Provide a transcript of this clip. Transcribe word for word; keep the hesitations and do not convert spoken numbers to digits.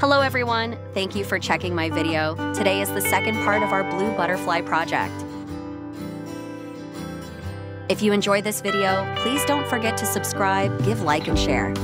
Hello everyone, thank you for checking my video. Today is the second part of our Blue Butterfly project. If you enjoy this video, please don't forget to subscribe, give like and share.